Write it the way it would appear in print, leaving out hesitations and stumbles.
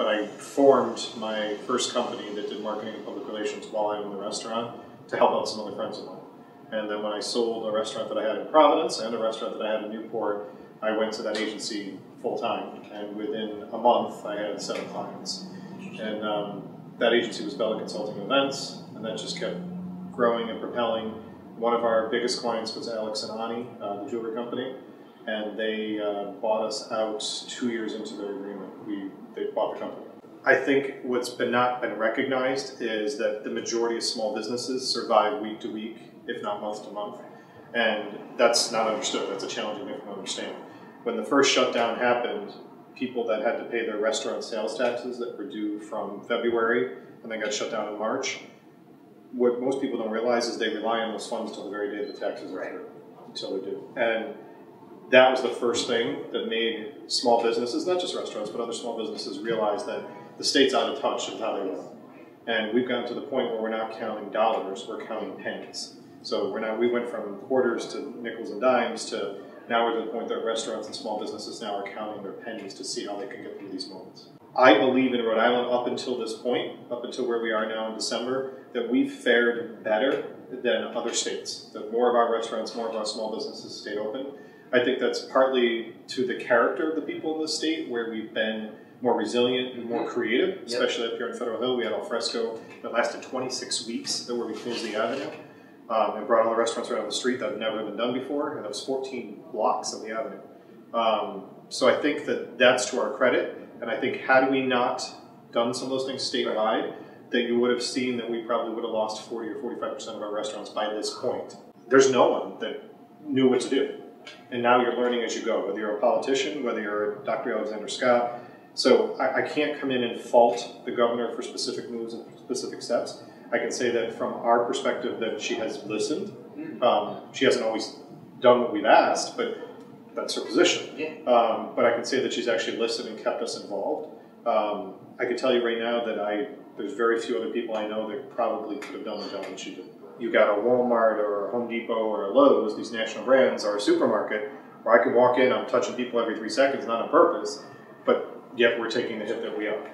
but I formed my first company that did marketing and public relations while I owned the restaurant to help out some other friends of mine. And then when I sold a restaurant that I had in Providence and a restaurant that I had in Newport, I went to that agency full-time, and within a month I had 7 clients. And that agency was Bella Consulting Events, and that just kept growing and propelling. One of our biggest clients was Alex and Ani, the jewelry company, and they bought us out 2 years into their agreement. They bought the company. I think what's not been recognized is that the majority of small businesses survive week to week, if not month to month. And that's not understood. That's a challenging thing to understand. When the first shutdown happened, people that had to pay their restaurant sales taxes that were due from February and then got shut down in March, what most people don't realize is they rely on those funds until the very day the taxes are due, until they're due. And that was the first thing that made small businesses, not just restaurants, but other small businesses realize that the state's out of touch with how they work. And we've gotten to the point where we're not counting dollars, we're counting pennies. So we went from quarters to nickels and dimes to now we're to the point that restaurants and small businesses now are counting their pennies to see how they can get through these moments. I believe in Rhode Island up until this point, up until where we are now in December, that we've fared better than other states. That more of our restaurants, more of our small businesses stayed open. I think that's partly to the character of the people in the state, where we've been more resilient and more creative, especially up here in Federal Hill. We had alfresco that lasted 26 weeks, where we closed the avenue. And brought all the restaurants around the street that had never been done before, and it was 14 blocks of the avenue. So I think that's to our credit, and I think had we not done some of those things statewide, then you would have seen that we probably would have lost 40 or 45% of our restaurants by this point. There's no one that knew what to do, and now you're learning as you go, whether you're a politician, whether you're Dr. Alexander Scott. So I can't come in and fault the governor for specific moves and specific steps. I can say that from our perspective that she has listened. She hasn't always done what we've asked, but that's her position. But I can say that she's actually listened and kept us involved. I can tell you right now that there's very few other people I know that probably could have done the job that she did. You got a Walmart or a Home Depot or a Lowe's, these national brands, or a supermarket, where I can walk in, I'm touching people every 3 seconds, not on purpose, but yet we're taking the hit that we are.